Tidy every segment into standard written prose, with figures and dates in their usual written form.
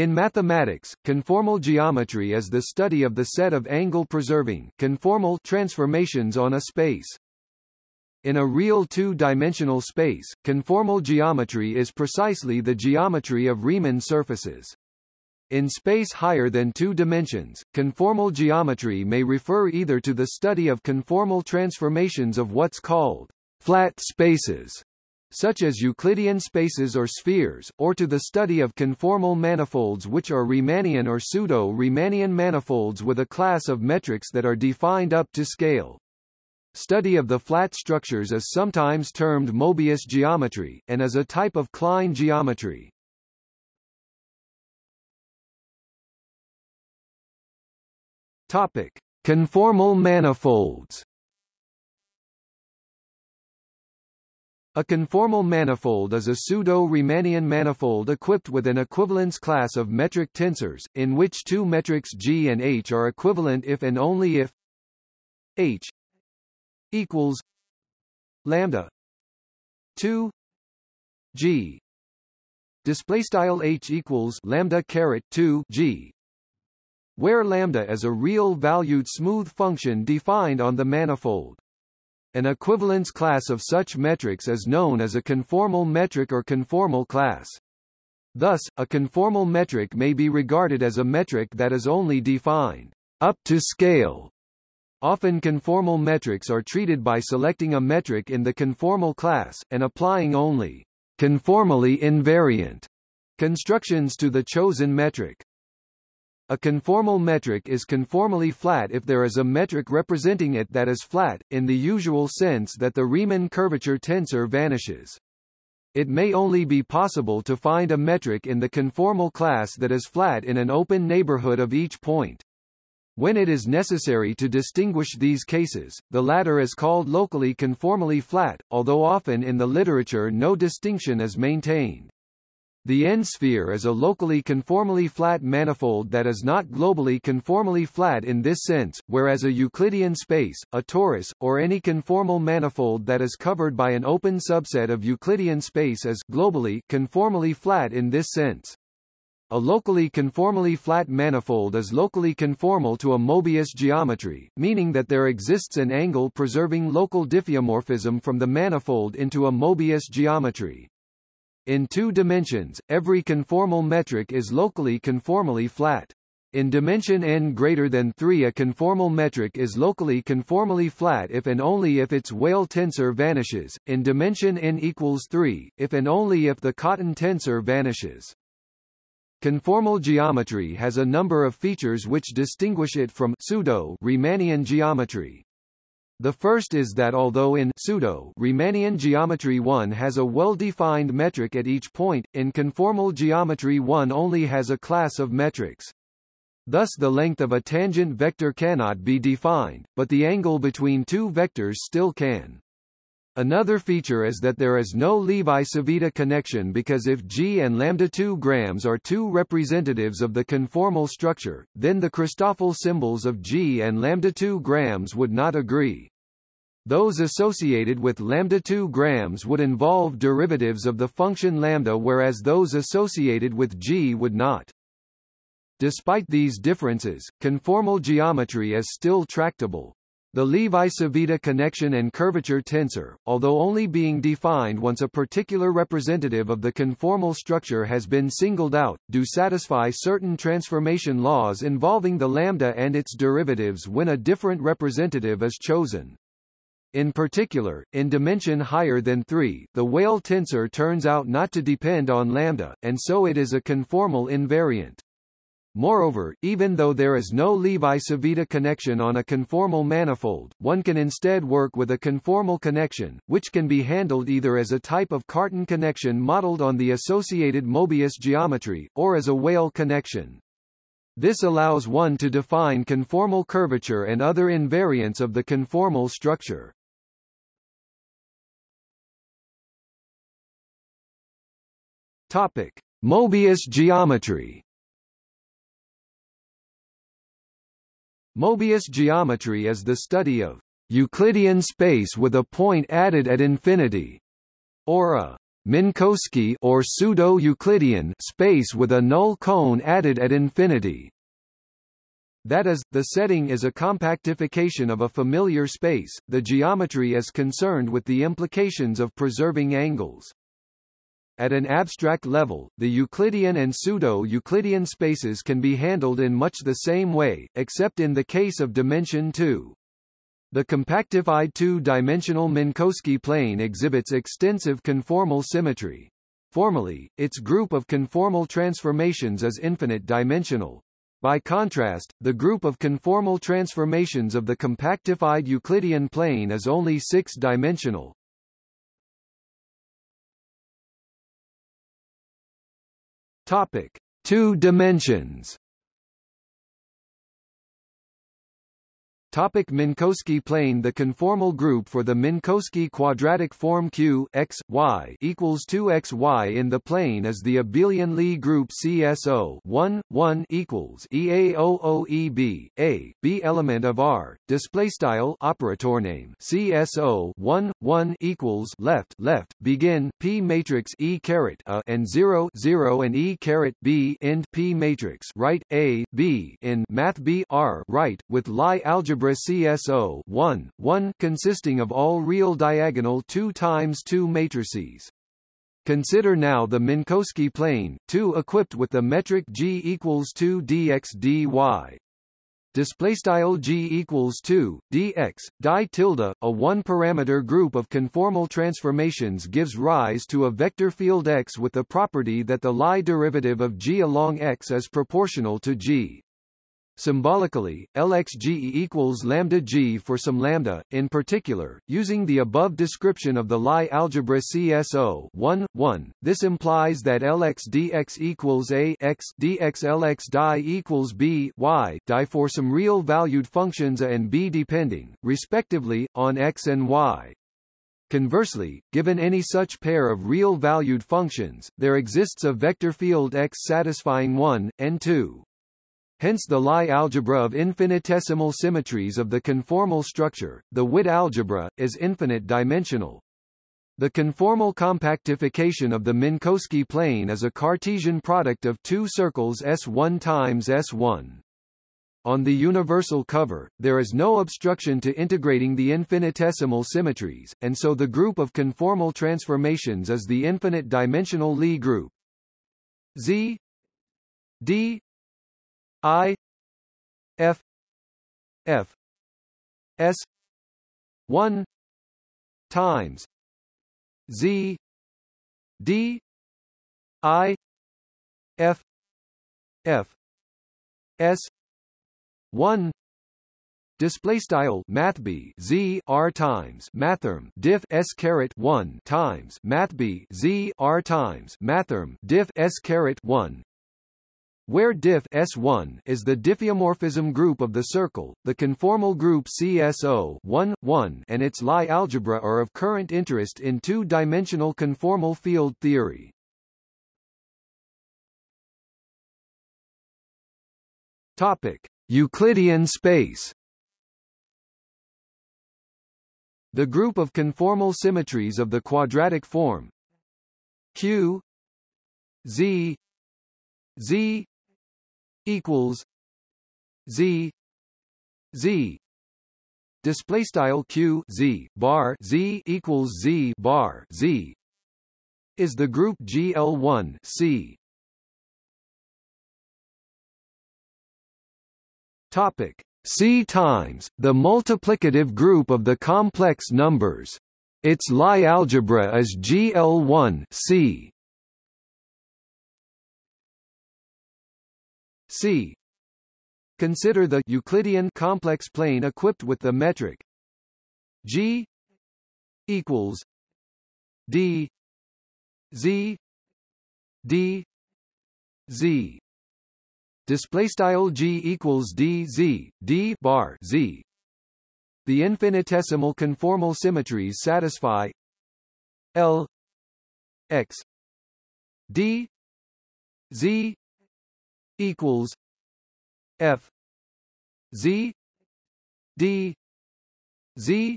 In mathematics, conformal geometry is the study of the set of angle-preserving conformal transformations on a space. In a real two-dimensional space, conformal geometry is precisely the geometry of Riemann surfaces. In space higher than two dimensions, conformal geometry may refer either to the study of conformal transformations of what's called flat spaces, such as Euclidean spaces or spheres, or to the study of conformal manifolds, which are Riemannian or pseudo-Riemannian manifolds with a class of metrics that are defined up to scale. Study of the flat structures is sometimes termed Möbius geometry, and is a type of Klein geometry. Topic: conformal manifolds. A conformal manifold is a pseudo-Riemannian manifold equipped with an equivalence class of metric tensors, in which two metrics G and H are equivalent if and only if H equals lambda 2 G. Display style H equals lambda caret 2 G, where lambda is a real-valued smooth function defined on the manifold. An equivalence class of such metrics is known as a conformal metric or conformal class. Thus, a conformal metric may be regarded as a metric that is only defined up to scale. Often conformal metrics are treated by selecting a metric in the conformal class, and applying only conformally invariant constructions to the chosen metric. A conformal metric is conformally flat if there is a metric representing it that is flat, in the usual sense that the Riemann curvature tensor vanishes. It may only be possible to find a metric in the conformal class that is flat in an open neighborhood of each point. When it is necessary to distinguish these cases, the latter is called locally conformally flat, although often in the literature no distinction is maintained. The n-sphere is a locally conformally flat manifold that is not globally conformally flat in this sense, whereas a Euclidean space, a torus, or any conformal manifold that is covered by an open subset of Euclidean space is globally conformally flat in this sense. A locally conformally flat manifold is locally conformal to a Möbius geometry, meaning that there exists an angle preserving local diffeomorphism from the manifold into a Möbius geometry. In two dimensions, every conformal metric is locally conformally flat. In dimension n greater than 3, a conformal metric is locally conformally flat if and only if its Weyl tensor vanishes. In dimension n equals 3, if and only if the Cartan tensor vanishes. Conformal geometry has a number of features which distinguish it from pseudo-Riemannian geometry. The first is that although in pseudo-Riemannian geometry one has a well-defined metric at each point, in conformal geometry one only has a class of metrics. Thus the length of a tangent vector cannot be defined, but the angle between two vectors still can. Another feature is that there is no Levi-Civita connection, because if G and λ2 g are two representatives of the conformal structure, then the Christoffel symbols of G and λ2 g would not agree. Those associated with λ2 g would involve derivatives of the function lambda, whereas those associated with G would not. Despite these differences, conformal geometry is still tractable. The Levi-Civita connection and curvature tensor, although only being defined once a particular representative of the conformal structure has been singled out, do satisfy certain transformation laws involving the lambda and its derivatives when a different representative is chosen. In particular, in dimension higher than 3, the Weyl tensor turns out not to depend on lambda, and so it is a conformal invariant. Moreover, even though there is no Levi-Civita connection on a conformal manifold, one can instead work with a conformal connection, which can be handled either as a type of Cartan connection modeled on the associated Möbius geometry, or as a Weyl connection. This allows one to define conformal curvature and other invariants of the conformal structure. Topic: Möbius geometry. Möbius geometry is the study of Euclidean space with a point added at infinity, or a Minkowski or pseudo-Euclidean space with a null cone added at infinity. That is, the setting is a compactification of a familiar space, the geometry is concerned with the implications of preserving angles. At an abstract level, the Euclidean and pseudo-Euclidean spaces can be handled in much the same way, except in the case of dimension 2. The compactified two-dimensional Minkowski plane exhibits extensive conformal symmetry. Formally, its group of conformal transformations is infinite-dimensional. By contrast, the group of conformal transformations of the compactified Euclidean plane is only six-dimensional. Topic: Two dimensions. Topic: Minkowski plane. The conformal group for the Minkowski quadratic form Q x y equals 2xy in the plane is the abelian-Lie group CSO 1,1 equals EA00EB a b element of R. Display style operator name CSO 1,1 equals left left begin P matrix E caret a and 0,0 and E caret b end P matrix right a b in math b R right with Lie algebra. CSO 1, 1 consisting of all real diagonal 2×2 matrices. Consider now the Minkowski plane 2 equipped with the metric G equals 2 dx dy. Display style G equals 2 dx dy tilde. A one-parameter group of conformal transformations gives rise to a vector field X with the property that the Lie derivative of G along X is proportional to G. Symbolically, LXG equals lambda G for some lambda. In particular, using the above description of the Lie algebra CSO 1, 1, this implies that LX dx equals a x dx LX di equals b y di for some real-valued functions a and b depending, respectively, on x and y. Conversely, given any such pair of real-valued functions, there exists a vector field X satisfying 1, and 2. Hence the Lie algebra of infinitesimal symmetries of the conformal structure, the Witt algebra, is infinite-dimensional. The conformal compactification of the Minkowski plane is a Cartesian product of two circles S1 times S1. On the universal cover, there is no obstruction to integrating the infinitesimal symmetries, and so the group of conformal transformations is the infinite-dimensional Lie group. Z D I F F S 1 times Z D I F F S 1 display style math b z r times mathrm diff s caret 1 times math b z r times mathrm diff s caret 1, where diff S1 is the diffeomorphism group of the circle. The conformal group CSO 1, 1 and its Lie algebra are of current interest in two-dimensional conformal field theory. Topic: Euclidean space. The group of conformal symmetries of the quadratic form Q Z Z equals Z Z display style Q Z bar Z equals Z bar Z is the group GL1 C. Topic: C times the multiplicative group of the complex numbers. Its Lie algebra is GL1 C. C. Consider the Euclidean complex plane equipped with the metric G equals D Z D Z. Display style G equals D Z D bar Z. The infinitesimal conformal symmetries satisfy L X D Z equals F Z D Z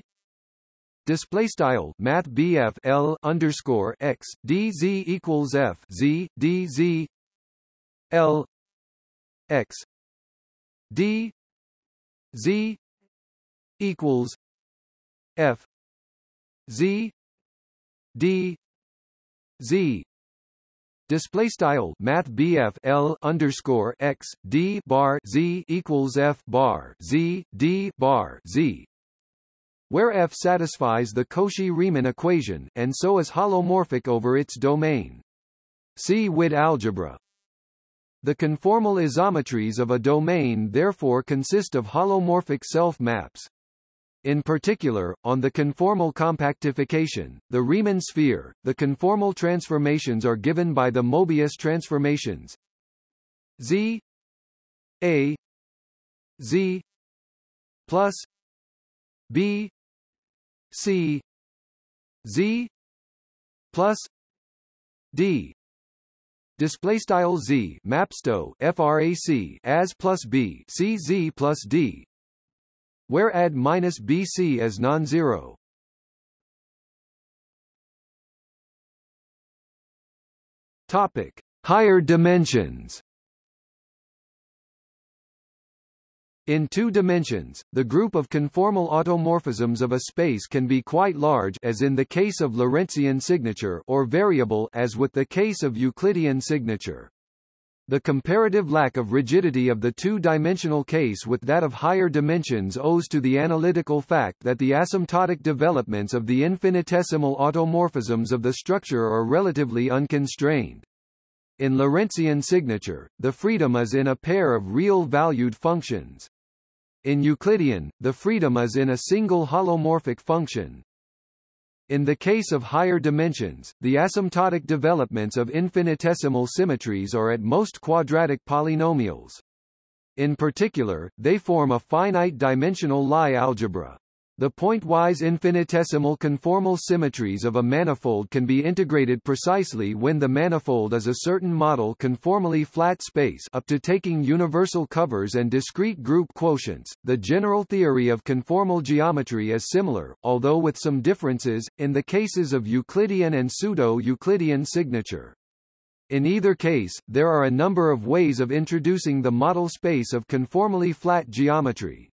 Display style math BF L underscore X DZ equals F Z DZ L X D Z equals F Z D Z display style math BF L underscore X D bar Z equals F bar Z D bar Z, where F satisfies the Cauchy-Riemann equation and so is holomorphic over its domain. See Witt algebra. The conformal isometries of a domain therefore consist of holomorphic self-maps. In particular, on the conformal compactification, the Riemann sphere, the conformal transformations are given by the Möbius transformations Z A Z plus B C Z plus D. Display style Z mapsto frac as plus B C Z plus D, where AD minus BC is non-zero. Topic: higher dimensions. In two dimensions, the group of conformal automorphisms of a space can be quite large, as in the case of Lorentzian signature, or variable, as with the case of Euclidean signature. The comparative lack of rigidity of the two-dimensional case with that of higher dimensions owes to the analytical fact that the asymptotic developments of the infinitesimal automorphisms of the structure are relatively unconstrained. In Lorentzian signature, the freedom is in a pair of real-valued functions. In Euclidean, the freedom is in a single holomorphic function. In the case of higher dimensions, the asymptotic developments of infinitesimal symmetries are at most quadratic polynomials. In particular, they form a finite-dimensional Lie algebra. The pointwise infinitesimal conformal symmetries of a manifold can be integrated precisely when the manifold is a certain model conformally flat space, up to taking universal covers and discrete group quotients. The general theory of conformal geometry is similar, although with some differences, in the cases of Euclidean and pseudo-Euclidean signature. In either case, there are a number of ways of introducing the model space of conformally flat geometry.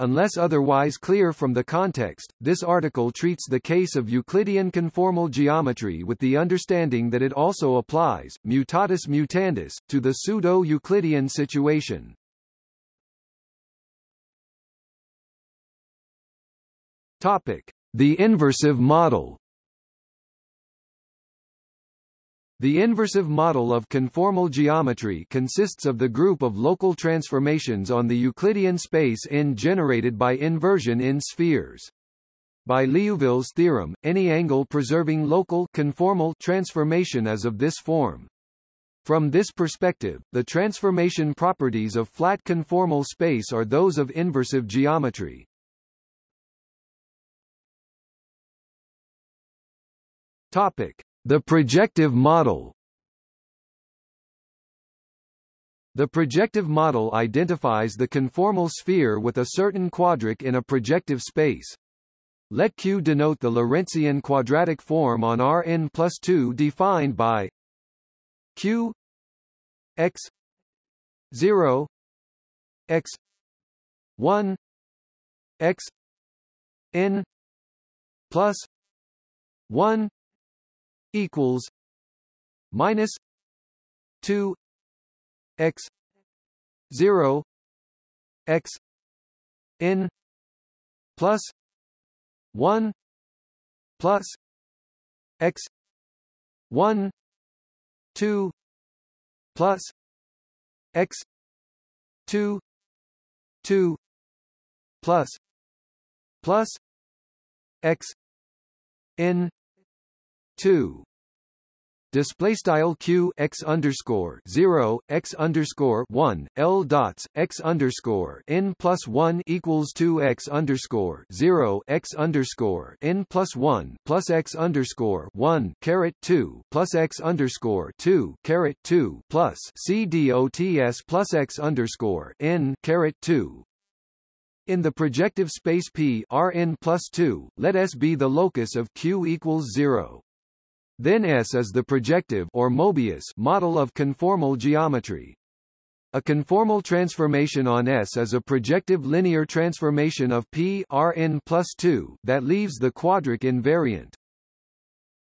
Unless otherwise clear from the context, this article treats the case of Euclidean conformal geometry with the understanding that it also applies, mutatis mutandis, to the pseudo-Euclidean situation. Topic: the inversive model. The inversive model of conformal geometry consists of the group of local transformations on the Euclidean space N generated by inversion in spheres. By Liouville's theorem, any angle preserving local conformal transformation is of this form. From this perspective, the transformation properties of flat conformal space are those of inversive geometry. Topic: the projective model. The projective model identifies the conformal sphere with a certain quadric in a projective space. Let Q denote the Lorentzian quadratic form on Rn plus 2 defined by Q x 0 x 1 x n plus 1 equals minus 2 x 0 x n plus 1 plus x 1 2 plus x 2 2 plus plus x n 2. Display style q x underscore 0 x underscore 1 l dots x underscore n plus 1 equals 2 x underscore 0 x underscore n plus 1 plus x underscore 1 caret 2 plus x underscore 2 caret 2 plus c dots plus x underscore n caret 2. In the projective space P Rn+2, let S be the locus of Q = 0. Then S is the projective or Möbius model of conformal geometry. A conformal transformation on S is a projective linear transformation of P Rn+2 that leaves the quadric invariant.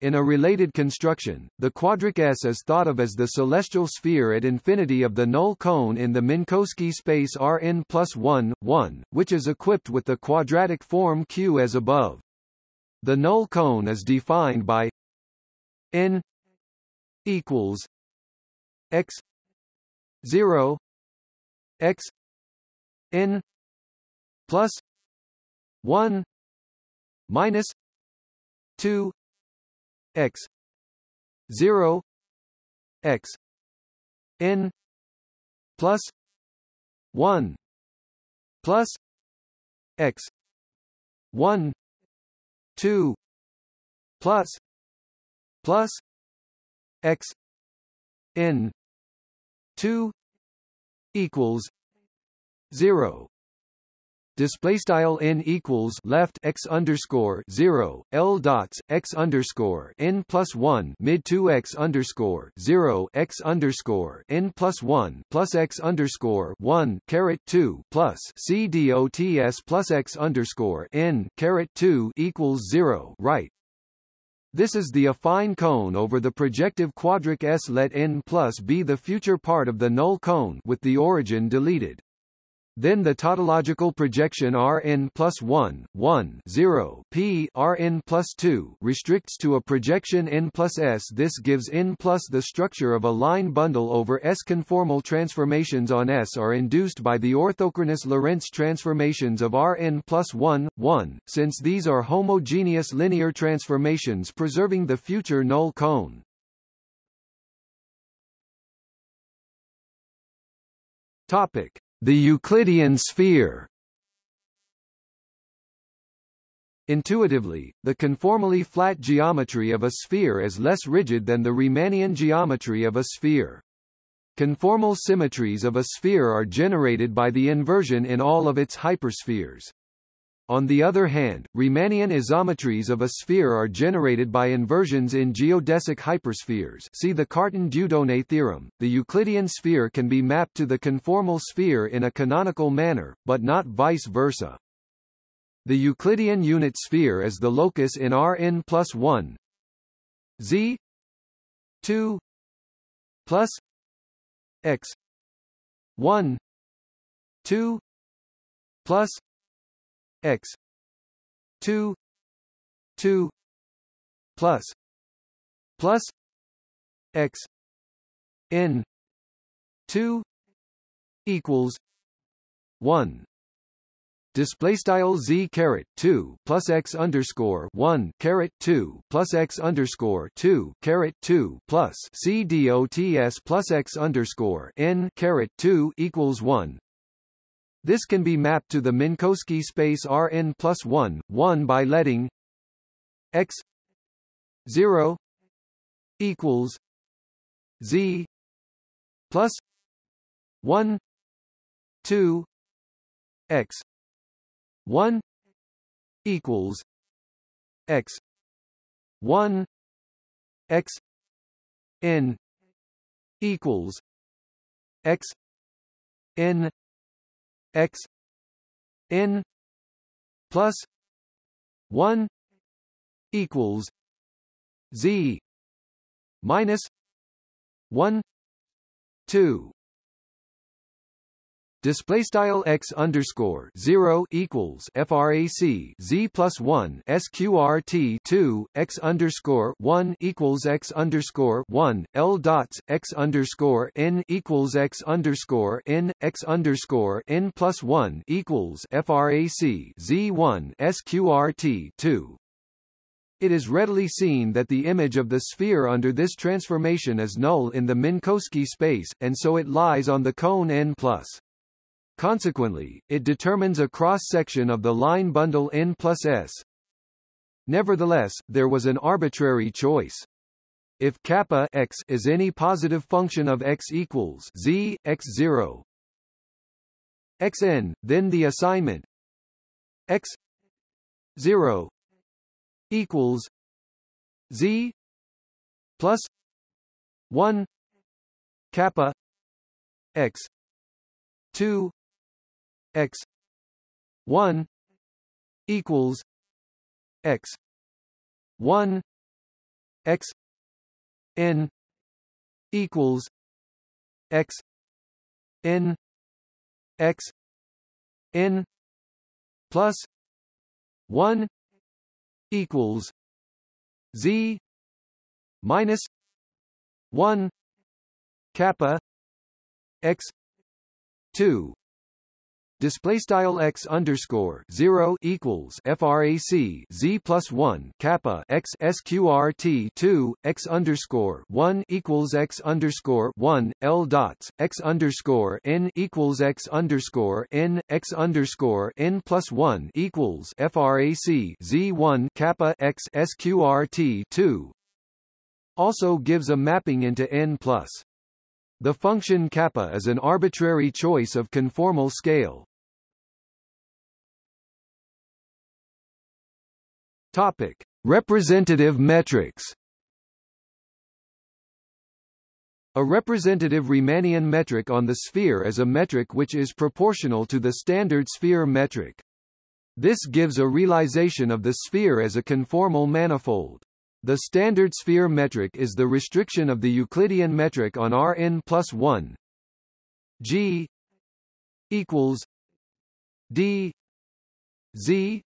In a related construction, the quadric S is thought of as the celestial sphere at infinity of the null cone in the Minkowski space Rn+1, which is equipped with the quadratic form Q as above. The null cone is defined by n equals x0 x n plus 1 minus 2 x0 x n plus 1 plus x1 2 plus x n 2 equals 0. Display style n equals left x_0 l dots x_n+1 mid 2 x_0 x_n+1 plus x_1 caret 2 plus c dot s plus x_n caret 2 equals 0. Right. This is the affine cone over the projective quadric S. Let n+ be the future part of the null cone with the origin deleted. Then the tautological projection Rn+1, 1, 0 P Rn+2 restricts to a projection n+S. This gives n+ the structure of a line bundle over S. Conformal transformations on S are induced by the orthochronous Lorentz transformations of Rn+1, 1, since these are homogeneous linear transformations preserving the future null cone. Topic: the Euclidean sphere. Intuitively, the conformally flat geometry of a sphere is less rigid than the Riemannian geometry of a sphere. Conformal symmetries of a sphere are generated by the inversion in all of its hyperspheres. On the other hand, Riemannian isometries of a sphere are generated by inversions in geodesic hyperspheres. See the Cartan-Dudone theorem. The Euclidean sphere can be mapped to the conformal sphere in a canonical manner, but not vice versa. The Euclidean unit sphere is the locus in Rn+1 Z 2 plus X 1 2 plus X 2 2 plus X N 2 equals 1. Display style Z caret 2 plus x_1 caret 2 plus x_2 caret 2 plus C dot S plus x_n caret 2 equals 1. This can be mapped to the Minkowski space Rn+1, 1 by letting x0 equals Z plus 1 2 x1 equals x1 x n equals x n X n plus 1 equals Z minus 1 2. Display style x_0 equals frac Z plus 1 sqrt 2 x_1 equals x_1 l dots x_n equals x_n plus 1 equals frac Z1 sqrt 2. It is readily seen that the image of the sphere under this transformation is null in the Minkowski space, and so it lies on the cone n+. Consequently, it determines a cross-section of the line bundle n+S. Nevertheless, there was an arbitrary choice. If kappa x is any positive function of x equals z, x0, xn, then the assignment x 0 equals z plus 1 kappa x 2 x 1 equals x 1 x n equals x n x n plus 1 equals z minus 1 kappa x 2. Display style x underscore 0 equals frac z plus 1 kappa x sqrt 2 x underscore 1 equals x underscore 1 l dots x underscore n equals x underscore n x underscore n plus 1 equals frac z 1 kappa x sqrt 2. Also gives a mapping into n plus. The function kappa is an arbitrary choice of conformal scale. Topic: Representative metrics. A representative Riemannian metric on the sphere is a metric which is proportional to the standard sphere metric. This gives a realization of the sphere as a conformal manifold. The standard sphere metric is the restriction of the Euclidean metric on Rn plus 1. G equals d z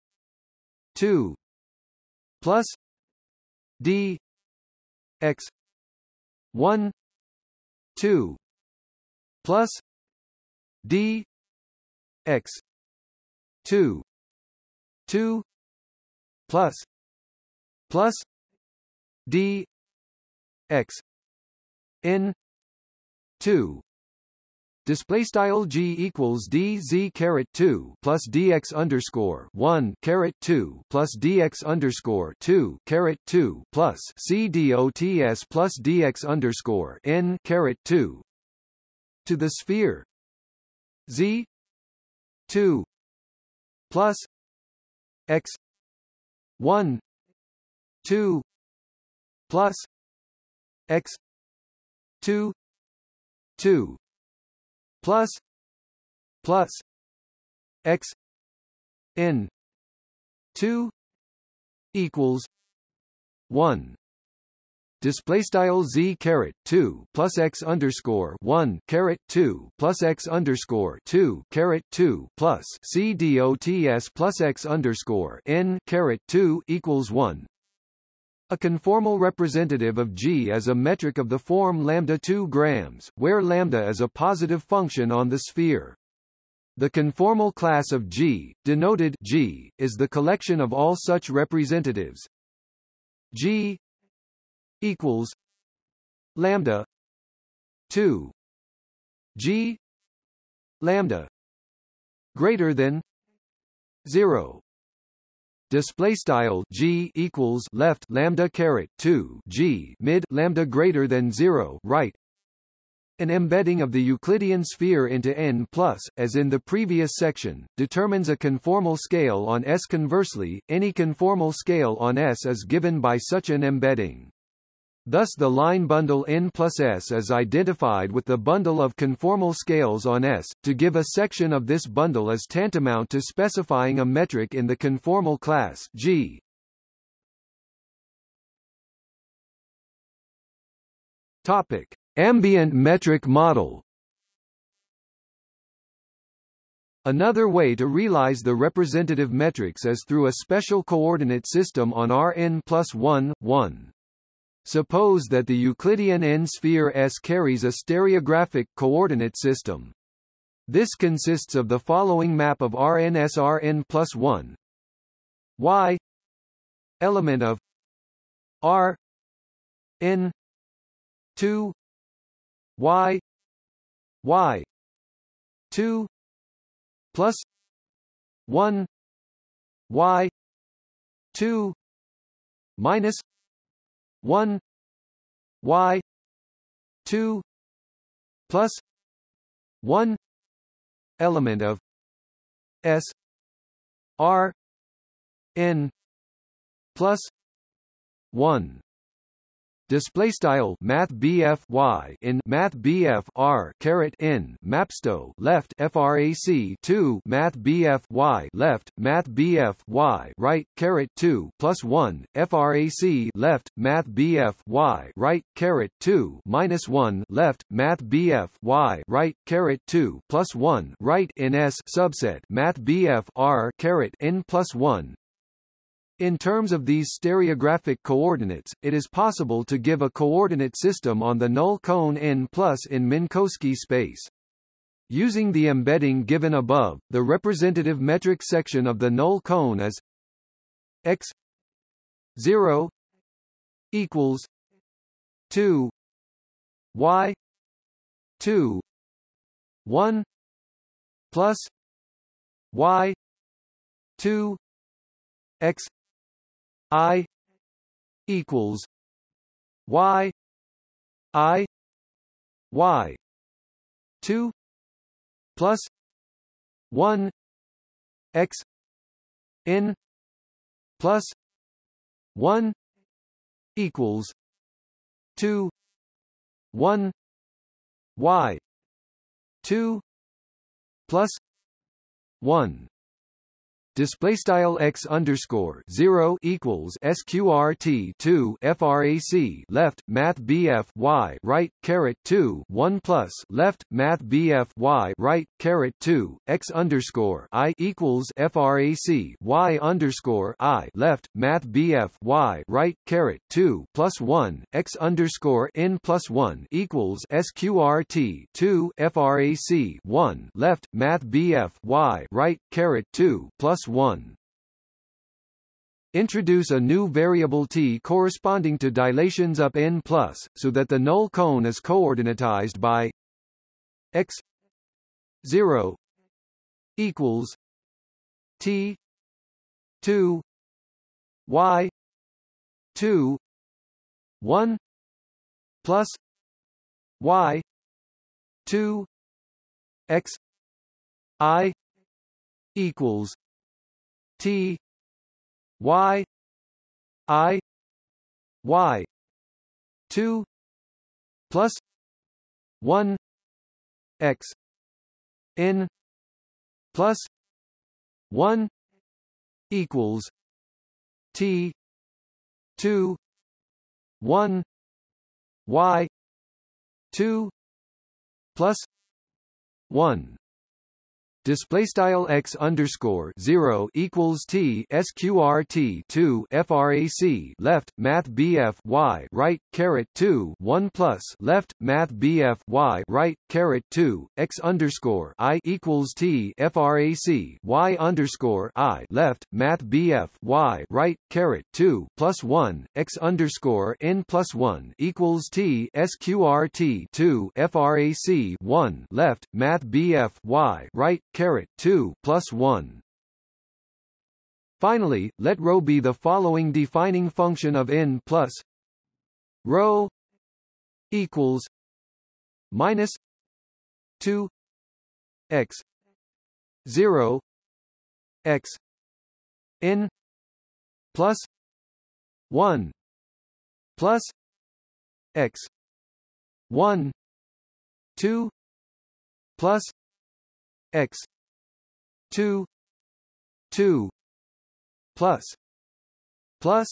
2 plus d x 1 2 plus d x 2 2 plus d x n 2. Display style g equals d z caret 2 plus d x underscore 1 caret 2 plus d x underscore 2 caret 2 plus c dots plus d x underscore n caret 2 to the sphere z 2 plus x 1 2 plus x 2 2 plus x n 2 equals 1. Display style z caret 2 plus x underscore 1 caret 2 plus x underscore 2 caret 2 plus c dots plus x underscore n caret 2 equals 1. A conformal representative of G is a metric of the form lambda 2 grams, where lambda is a positive function on the sphere. The conformal class of G, denoted G, is the collection of all such representatives. G equals lambda 2 G lambda greater than 0. Display style g equals left lambda caret 2 g mid lambda greater than 0 right. An embedding of the Euclidean sphere into n plus, as in the previous section, determines a conformal scale on S. Conversely, any conformal scale on S is given by such an embedding. Thus the line bundle n plus S is identified with the bundle of conformal scales on S. To give a section of this bundle is tantamount to specifying a metric in the conformal class G. Topic: Ambient metric model. Another way to realize the representative metrics is through a special coordinate system on Rn plus 1, 1. Suppose that the Euclidean n-sphere S carries a stereographic coordinate system. This consists of the following map of Rn S Rn plus 1 y element of Rn 2 y y 2 plus 1 y 2 minus 1 y 2 plus 1 element of S R n plus 1. Display style math BF Y in math BF R caret N mapsto left frac 2 math BF Y left math BF Y right caret 2 plus 1 frac left math BF Y right caret 2 minus 1 left math BF Y right caret 2 plus 1 right in S subset math BF R caret N plus 1. In terms of these stereographic coordinates, it is possible to give a coordinate system on the null cone N plus in Minkowski space. Using the embedding given above, the representative metric section of the null cone is x0 equals 2 y2 1 plus y2 x I equals y I y 2 plus 1 x n plus 1 equals 2 1 y 2 plus 1. Display style x underscore 0 equals sqrt 2 frac left math bf y right caret 2 1 plus left math bf y right caret 2 x underscore I equals frac y underscore I left math bf y right caret 2 plus 1 x underscore n plus 1 equals sqrt 2 frac 1 left math bf y right caret 2 plus 1. Introduce a new variable t corresponding to dilations up n plus, so that the null cone is coordinatized by x0 equals t2 y2 1 plus y2 x I equals T y I y 2 plus 1 x n plus 1 equals T 2 1 y 2 plus 1. Display style x underscore 0 equals t sqrt 2 frac left math bf y right caret 2 1 plus left math bf y right caret 2 x underscore I equals t frac y underscore I left math bf y right caret 2 plus 1 x underscore n plus 1 equals t sqrt 2 frac 1 left math bf y right caret 2 plus 1. Finally, let ρ be the following defining function of n plus ρ equals minus 2 x 0 x n plus 1 plus x 1 2 plus x 2 2 plus plus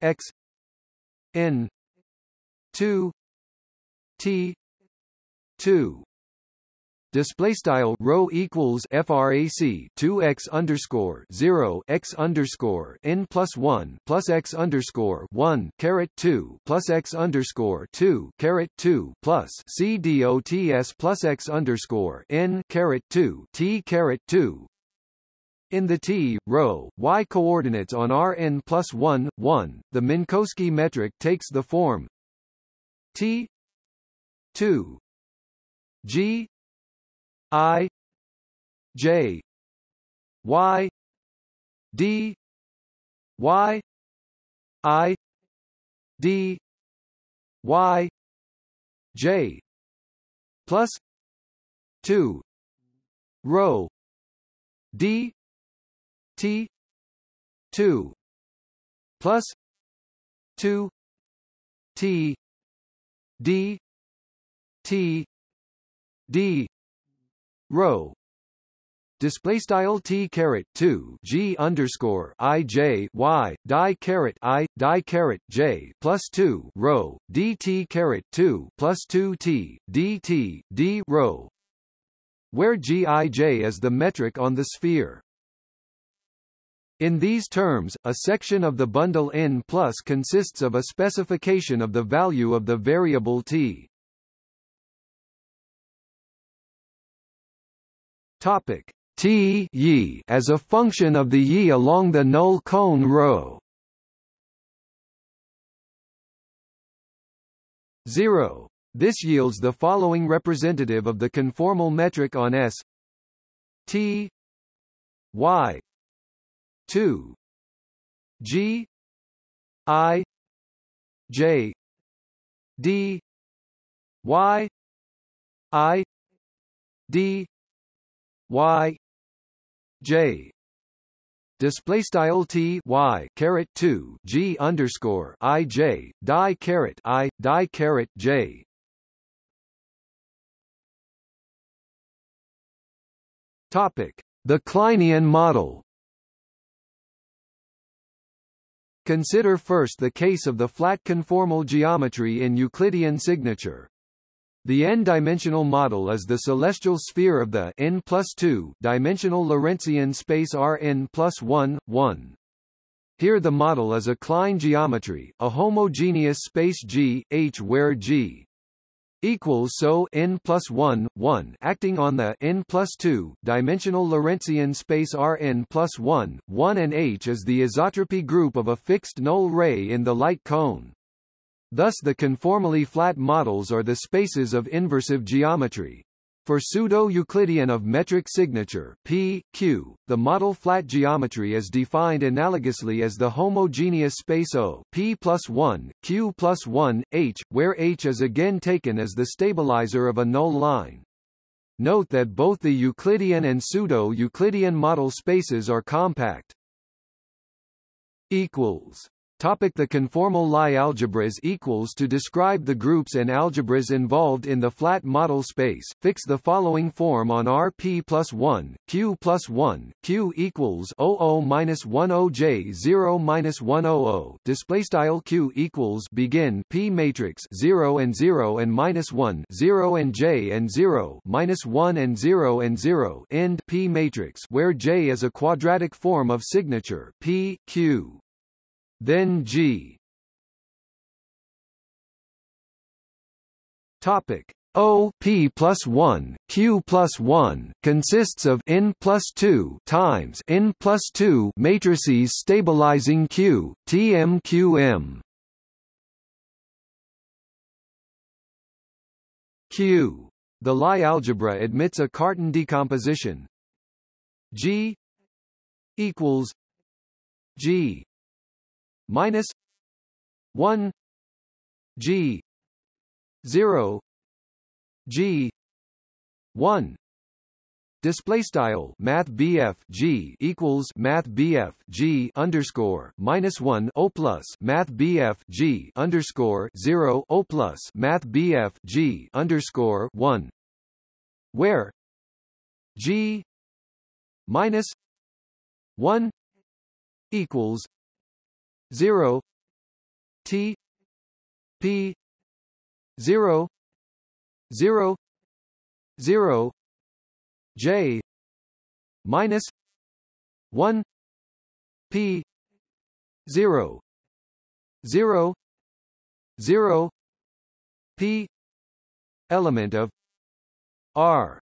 x n 2 t 2. Display style row equals frac 2 x underscore 0 x underscore n plus x underscore 1 caret 2 plus x underscore 2 caret 2 plus c dots plus x underscore n caret 2 t caret 2. In the T, row, y coordinates on Rn plus 1, 1, the Minkowski metric takes the form T 2 G I j y d y I d y j plus 2 rho d T 2 plus 2 T D T D rho display style T caret 2 G underscore I J Y die caret J plus 2 rho DT caret 2 plus 2 T DT D rho, where Gij is the metric on the sphere. In these terms, a section of the bundle N plus consists of a specification of the value of the variable T. Topic T y as a function of the y along the null cone ρ. 0. This yields the following representative of the conformal metric on S: T y 2 G I J D Y I D Y J display style T Y caret 2 G underscore I J die caret J. Topic: the Kleinian model. Consider first the case of the flat conformal geometry in Euclidean signature. The n-dimensional model is the celestial sphere of the n+2 dimensional Lorentzian space Rn+1(1). Here the model is a Klein geometry, a homogeneous space G, H where G equals so n+1(1), acting on the n+2 dimensional Lorentzian space Rn+1(1), and H is the isotropy group of a fixed null ray in the light cone. Thus the conformally flat models are the spaces of inversive geometry. For pseudo-Euclidean of metric signature P, Q, the model flat geometry is defined analogously as the homogeneous space O P+1, Q+1, H, where H is again taken as the stabilizer of a null line. Note that both the Euclidean and pseudo-Euclidean model spaces are compact. Topic: the conformal Lie algebras equals to describe the groups and algebras involved in the flat model space. Fix the following form on R P+1, Q+1, Q equals 00-10 J 0-100. Display style Q equals begin P matrix 0 and 0 and -1 0 and J and 0 -1 and 0 and 0 end P matrix, where J is a quadratic form of signature P Q. Then G. Topic: O P+1 Q+1 consists of n+2 times n+2 matrices stabilizing Q Tm Qm. Q. The Lie algebra admits a Cartan decomposition. G equals G minus 1 G 0 G 1. Display style math BF G equals math BF G underscore minus 1 O plus math BF G underscore 0 O plus math BF G underscore 1, where G minus 1 equals 0 T P 0 0 0 J minus 1 P 0 0 0 P element of R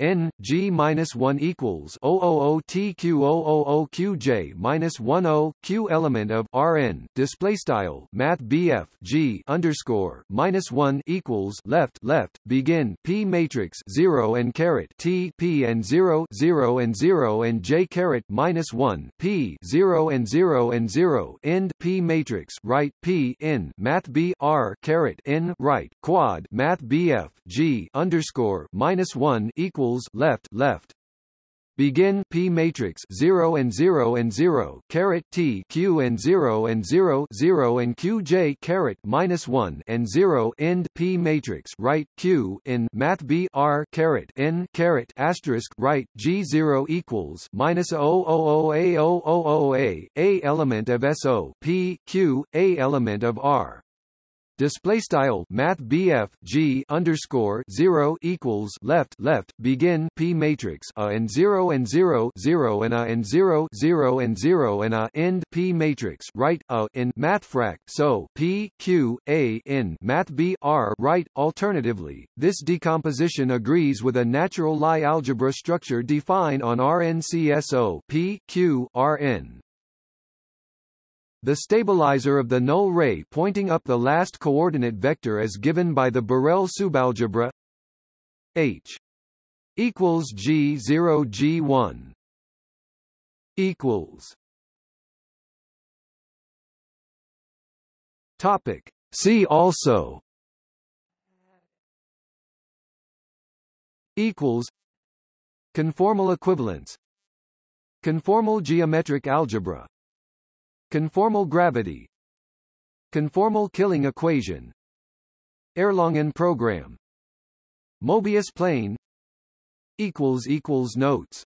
N G minus 1 equals 0 T Q 0 Q J minus 1 0 Q element of R N. Display style math BF G underscore minus 1 equals left begin P matrix 0 and caret T P and 0 0 and 0 and J caret minus 1 P 0 and 0 and 0 end P matrix right P in math B R caret N right quad math BF G underscore minus 1 equals left. Begin P matrix 0 and 0 and 0 caret T Q and 0 and 0 0 and QJ caret minus 1 and 0 end P matrix right Q in math B R caret N caret asterisk right G0 equals minus 000A000A A element of SO P Q A element of R. Display style math BF G underscore 0 equals left left begin P matrix A and 0 and 0 0 and A and 0 0 and 0 and A end P matrix right A in math frac so P Q A in math BR right. Alternatively, this decomposition agrees with a natural Lie algebra structure defined on RnCSO P Q Rn. The stabilizer of the null ray pointing up the last coordinate vector is given by the Borel subalgebra H equals G0 G1 equals. Topic. See also equals. Conformal equivalence, conformal geometric algebra, conformal gravity, conformal killing equation, Erlangen program, Möbius plane. Notes